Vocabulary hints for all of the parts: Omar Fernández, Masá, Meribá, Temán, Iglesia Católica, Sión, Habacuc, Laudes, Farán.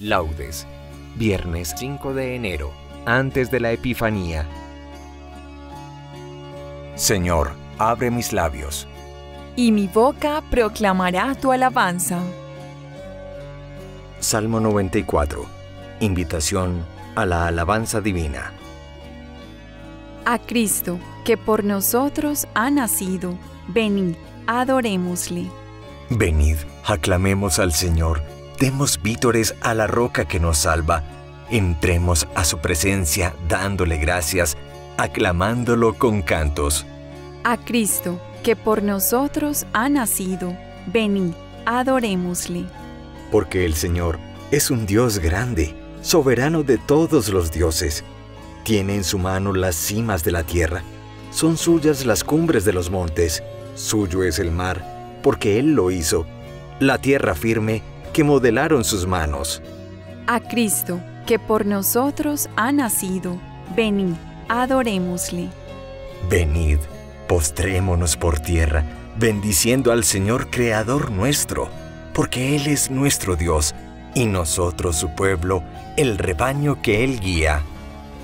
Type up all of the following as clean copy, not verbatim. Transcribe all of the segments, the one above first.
Laudes, viernes 5 de enero, antes de la Epifanía. Señor, abre mis labios, y mi boca proclamará tu alabanza. Salmo 94. Invitación a la alabanza divina. A Cristo, que por nosotros ha nacido, venid, adorémosle. Venid, aclamemos al Señor, demos vítores a la roca que nos salva, entremos a su presencia dándole gracias, aclamándolo con cantos. A Cristo, que por nosotros ha nacido, venid, adorémosle. Porque el Señor es un Dios grande, soberano de todos los dioses. Tiene en su mano las cimas de la tierra, son suyas las cumbres de los montes, suyo es el mar, porque Él lo hizo, la tierra firme que modelaron sus manos. A Cristo, que por nosotros ha nacido, venid, adorémosle. Venid, postrémonos por tierra, bendiciendo al Señor Creador nuestro, porque Él es nuestro Dios, y nosotros su pueblo, el rebaño que Él guía.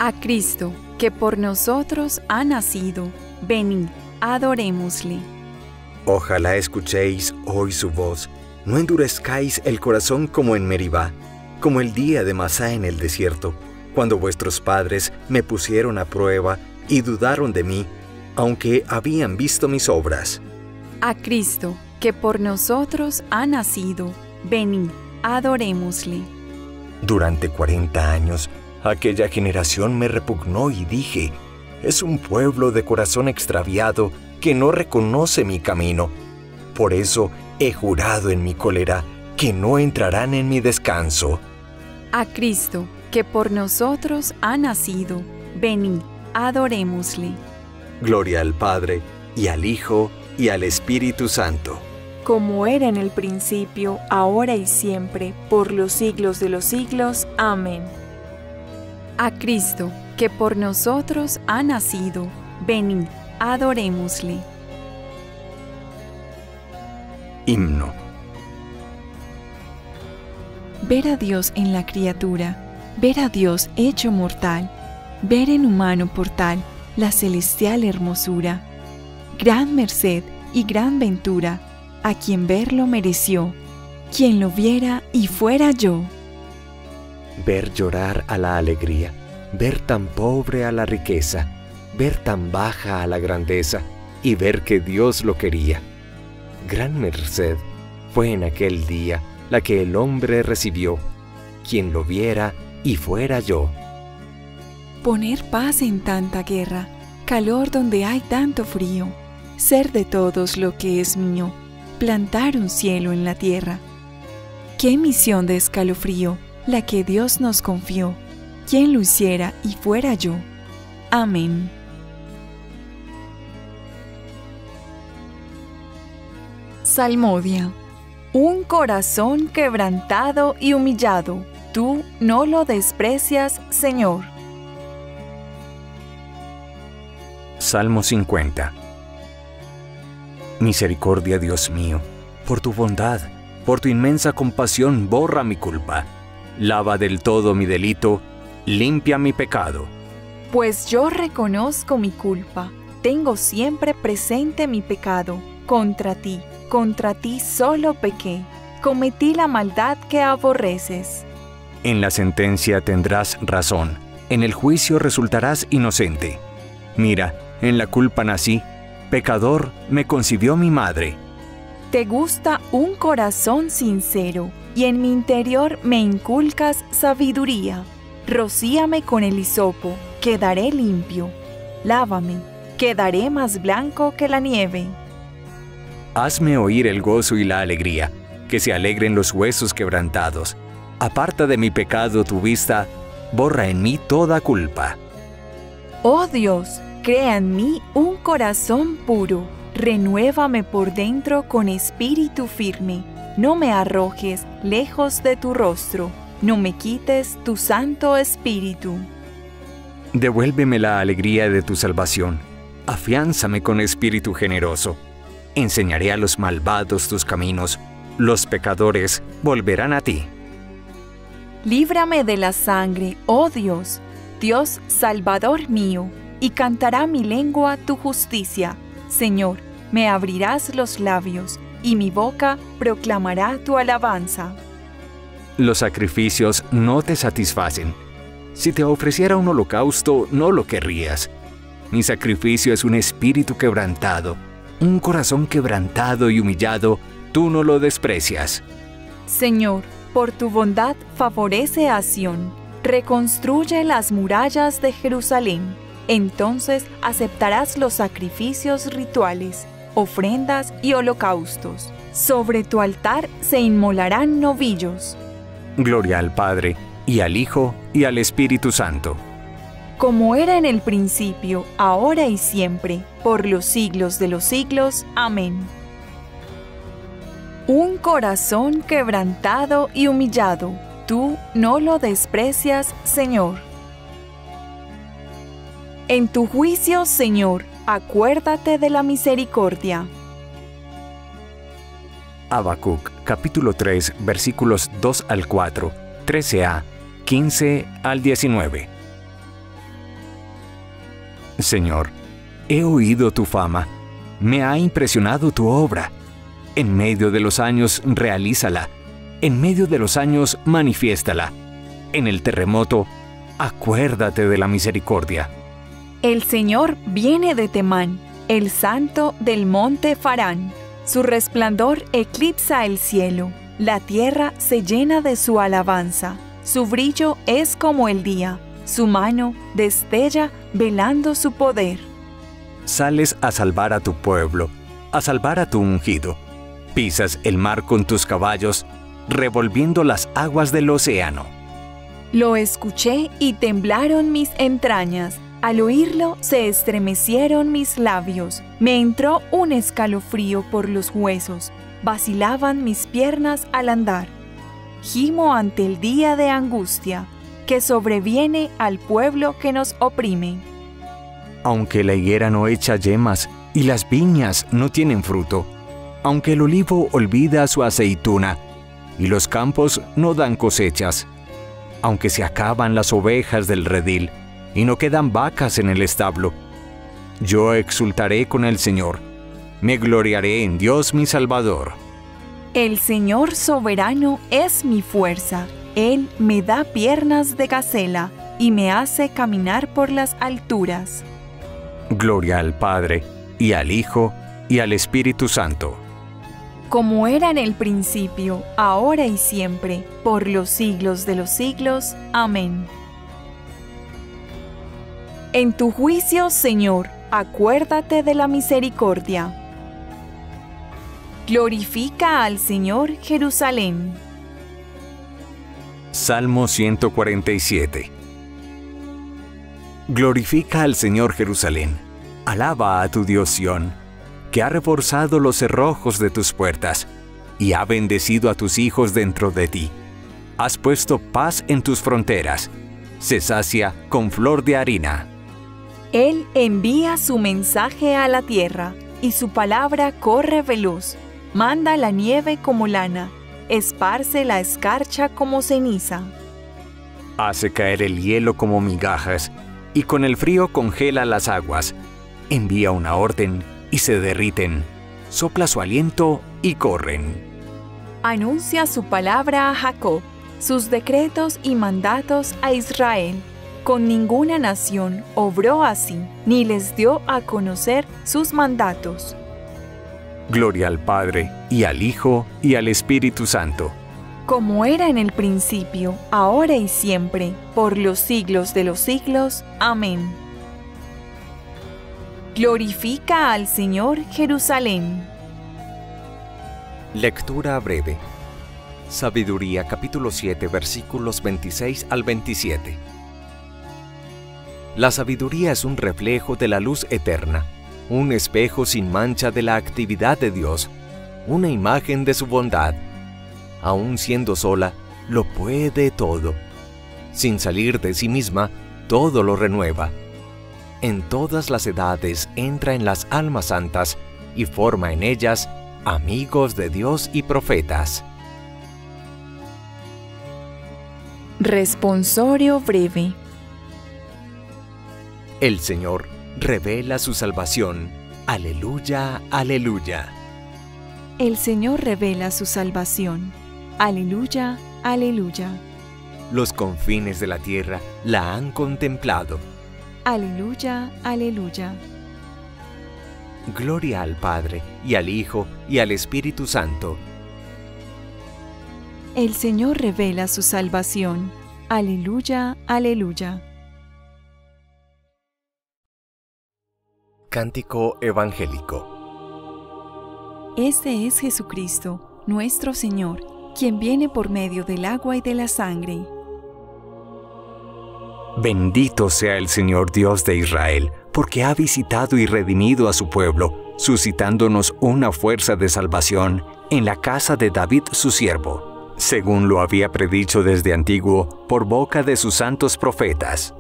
A Cristo, que por nosotros ha nacido, venid, adorémosle. Ojalá escuchéis hoy su voz, no endurezcáis el corazón como en Meribá, como el día de Masá en el desierto, cuando vuestros padres me pusieron a prueba y dudaron de mí, aunque habían visto mis obras. A Cristo, que por nosotros ha nacido, venid, adorémosle. Durante 40 años, aquella generación me repugnó y dije, es un pueblo de corazón extraviado que no reconoce mi camino. Por eso he jurado en mi cólera que no entrarán en mi descanso. A Cristo, que por nosotros ha nacido, venid, adorémosle. Gloria al Padre, y al Hijo, y al Espíritu Santo. Como era en el principio, ahora y siempre, por los siglos de los siglos. Amén. A Cristo, que por nosotros ha nacido, venid, adorémosle. Himno. Ver a Dios en la criatura, ver a Dios hecho mortal, ver en humano portal la celestial hermosura. Gran merced y gran ventura a quien verlo mereció, quien lo viera y fuera yo. Ver llorar a la alegría, ver tan pobre a la riqueza, ver tan baja a la grandeza, y ver que Dios lo quería. Gran merced fue en aquel día la que el hombre recibió, quien lo viera y fuera yo. Poner paz en tanta guerra, calor donde hay tanto frío, ser de todos lo que es mío, plantar un cielo en la tierra. Qué misión de escalofrío la que Dios nos confió, quien lo hiciera y fuera yo. Amén. Salmodia. Un corazón quebrantado y humillado, tú no lo desprecias, Señor. Salmo 50. Misericordia, Dios mío, por tu bondad, por tu inmensa compasión, borra mi culpa. Lava del todo mi delito, limpia mi pecado. Pues yo reconozco mi culpa, tengo siempre presente mi pecado. Contra ti solo pequé, cometí la maldad que aborreces. En la sentencia tendrás razón, en el juicio resultarás inocente. Mira, en la culpa nací, pecador me concibió mi madre. Te gusta un corazón sincero, y en mi interior me inculcas sabiduría. Rocíame con el hisopo, quedaré limpio. Lávame, quedaré más blanco que la nieve. Hazme oír el gozo y la alegría, que se alegren los huesos quebrantados. Aparta de mi pecado tu vista, borra en mí toda culpa. Oh Dios, crea en mí un corazón puro, renuévame por dentro con espíritu firme. No me arrojes lejos de tu rostro, no me quites tu santo espíritu. Devuélveme la alegría de tu salvación, afiánzame con espíritu generoso. Enseñaré a los malvados tus caminos, los pecadores volverán a ti. Líbrame de la sangre, oh Dios, Dios Salvador mío, y cantará mi lengua tu justicia. Señor, me abrirás los labios, y mi boca proclamará tu alabanza. Los sacrificios no te satisfacen. Si te ofreciera un holocausto, no lo querrías. Mi sacrificio es un espíritu quebrantado, un corazón quebrantado y humillado, tú no lo desprecias. Señor, por tu bondad favorece a Sión, reconstruye las murallas de Jerusalén. Entonces aceptarás los sacrificios rituales, ofrendas y holocaustos. Sobre tu altar se inmolarán novillos. Gloria al Padre, y al Hijo, y al Espíritu Santo. Como era en el principio, ahora y siempre, por los siglos de los siglos. Amén. Un corazón quebrantado y humillado, tú no lo desprecias, Señor. En tu juicio, Señor, acuérdate de la misericordia. Habacuc, capítulo 3, versículos 2 al 4, 13a, 15 al 19. Señor, he oído tu fama, me ha impresionado tu obra. En medio de los años, realízala. En medio de los años, manifiéstala. En el terremoto, acuérdate de la misericordia. El Señor viene de Temán, el santo del monte Farán. Su resplandor eclipsa el cielo. La tierra se llena de su alabanza. Su brillo es como el día. Su mano destella velando su poder. Sales a salvar a tu pueblo, a salvar a tu ungido. Pisas el mar con tus caballos, revolviendo las aguas del océano. Lo escuché y temblaron mis entrañas. Al oírlo se estremecieron mis labios, me entró un escalofrío por los huesos, vacilaban mis piernas al andar. Gimo ante el día de angustia, que sobreviene al pueblo que nos oprime. Aunque la higuera no echa yemas y las viñas no tienen fruto, aunque el olivo olvida su aceituna y los campos no dan cosechas, aunque se acaban las ovejas del redil, y no quedan vacas en el establo. Yo exultaré con el Señor, me gloriaré en Dios mi Salvador. El Señor soberano es mi fuerza, Él me da piernas de gacela, y me hace caminar por las alturas. Gloria al Padre, y al Hijo, y al Espíritu Santo. Como era en el principio, ahora y siempre, por los siglos de los siglos. Amén. En tu juicio, Señor, acuérdate de la misericordia. Glorifica al Señor, Jerusalén. Salmo 147. Glorifica al Señor, Jerusalén. Alaba a tu Dios, Sión, que ha reforzado los cerrojos de tus puertas y ha bendecido a tus hijos dentro de ti. Has puesto paz en tus fronteras. Se sacia con flor de harina. Él envía su mensaje a la tierra, y su palabra corre veloz. Manda la nieve como lana, esparce la escarcha como ceniza. Hace caer el hielo como migajas, y con el frío congela las aguas. Envía una orden, y se derriten. Sopla su aliento, y corren. Anuncia su palabra a Jacob, sus decretos y mandatos a Israel. Con ninguna nación obró así, ni les dio a conocer sus mandatos. Gloria al Padre, y al Hijo, y al Espíritu Santo. Como era en el principio, ahora y siempre, por los siglos de los siglos. Amén. Glorifica al Señor, Jerusalén. Lectura breve. Sabiduría, capítulo 7, versículos 26 al 27. La sabiduría es un reflejo de la luz eterna, un espejo sin mancha de la actividad de Dios, una imagen de su bondad. Aun siendo sola, lo puede todo. Sin salir de sí misma, todo lo renueva. En todas las edades entra en las almas santas y forma en ellas amigos de Dios y profetas. Responsorio breve. El Señor revela su salvación. Aleluya, aleluya. El Señor revela su salvación. Aleluya, aleluya. Los confines de la tierra la han contemplado. Aleluya, aleluya. Gloria al Padre, y al Hijo, y al Espíritu Santo. El Señor revela su salvación. Aleluya, aleluya. Cántico evangélico. Este es Jesucristo, nuestro Señor, quien viene por medio del agua y de la sangre. Bendito sea el Señor Dios de Israel, porque ha visitado y redimido a su pueblo, suscitándonos una fuerza de salvación en la casa de David su siervo, según lo había predicho desde antiguo por boca de sus santos profetas.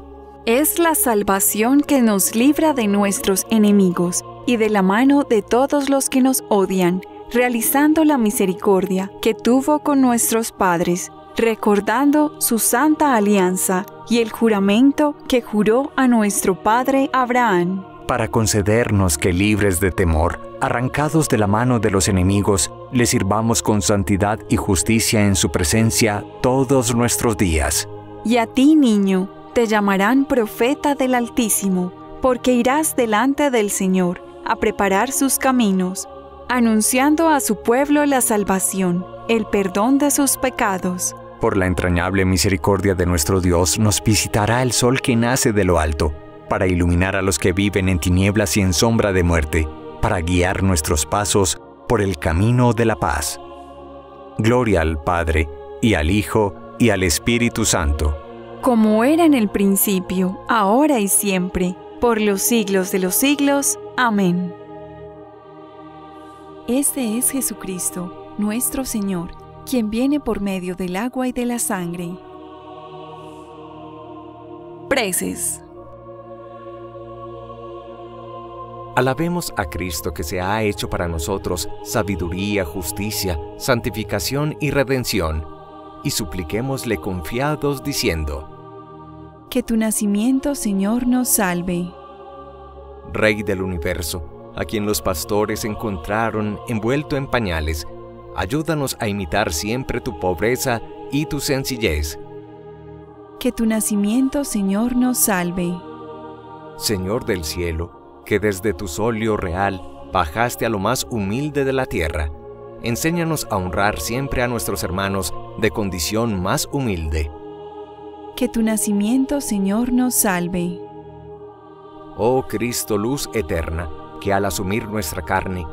Es la salvación que nos libra de nuestros enemigos y de la mano de todos los que nos odian, realizando la misericordia que tuvo con nuestros padres, recordando su santa alianza y el juramento que juró a nuestro padre Abraham, para concedernos que, libres de temor, arrancados de la mano de los enemigos, le sirvamos con santidad y justicia en su presencia todos nuestros días. Y a ti, niño, te llamarán profeta del Altísimo, porque irás delante del Señor a preparar sus caminos, anunciando a su pueblo la salvación, el perdón de sus pecados. Por la entrañable misericordia de nuestro Dios nos visitará el sol que nace de lo alto, para iluminar a los que viven en tinieblas y en sombra de muerte, para guiar nuestros pasos por el camino de la paz. Gloria al Padre, y al Hijo, y al Espíritu Santo. Como era en el principio, ahora y siempre, por los siglos de los siglos. Amén. Este es Jesucristo, nuestro Señor, quien viene por medio del agua y de la sangre. Preces. Alabemos a Cristo, que se ha hecho para nosotros sabiduría, justicia, santificación y redención, y supliquémosle confiados diciendo: que tu nacimiento, Señor, nos salve. Rey del universo, a quien los pastores encontraron envuelto en pañales, ayúdanos a imitar siempre tu pobreza y tu sencillez. Que tu nacimiento, Señor, nos salve. Señor del cielo, que desde tu solio real bajaste a lo más humilde de la tierra, enséñanos a honrar siempre a nuestros hermanos de condición más humilde. Que tu nacimiento, Señor, nos salve. Oh Cristo, luz eterna, que al asumir nuestra carne,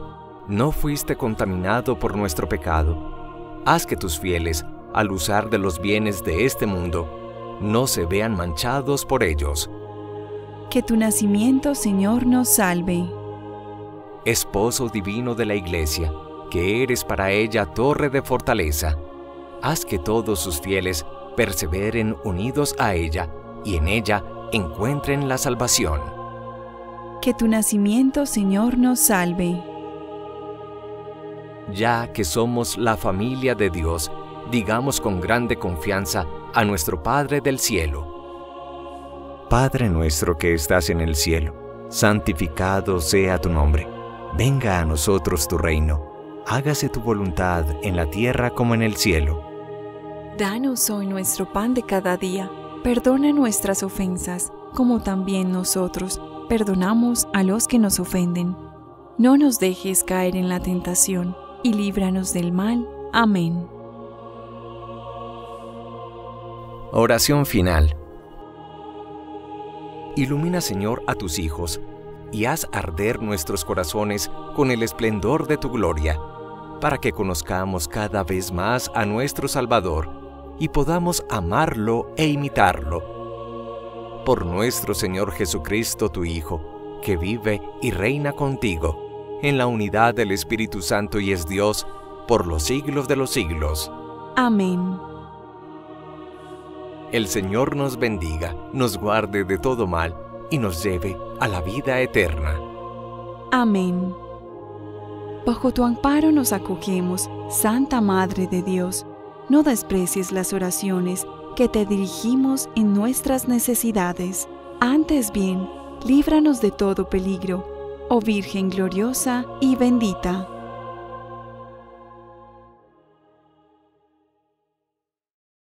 no fuiste contaminado por nuestro pecado, haz que tus fieles, al usar de los bienes de este mundo, no se vean manchados por ellos. Que tu nacimiento, Señor, nos salve. Esposo divino de la Iglesia, que eres para ella torre de fortaleza, haz que todos sus fieles perseveren unidos a ella, y en ella encuentren la salvación. Que tu nacimiento, Señor, nos salve. Ya que somos la familia de Dios, digamos con grande confianza a nuestro Padre del cielo: Padre nuestro que estás en el cielo, santificado sea tu nombre. Venga a nosotros tu reino. Hágase tu voluntad en la tierra como en el cielo. Danos hoy nuestro pan de cada día. Perdona nuestras ofensas, como también nosotros perdonamos a los que nos ofenden. No nos dejes caer en la tentación, y líbranos del mal. Amén. Oración final. Ilumina, Señor, a tus hijos, y haz arder nuestros corazones con el esplendor de tu gloria, para que conozcamos cada vez más a nuestro Salvador, y podamos amarlo e imitarlo. Por nuestro Señor Jesucristo, tu Hijo, que vive y reina contigo, en la unidad del Espíritu Santo y es Dios, por los siglos de los siglos. Amén. El Señor nos bendiga, nos guarde de todo mal y nos lleve a la vida eterna. Amén. Bajo tu amparo nos acogemos, Santa Madre de Dios. No desprecies las oraciones que te dirigimos en nuestras necesidades. Antes bien, líbranos de todo peligro, oh Virgen gloriosa y bendita.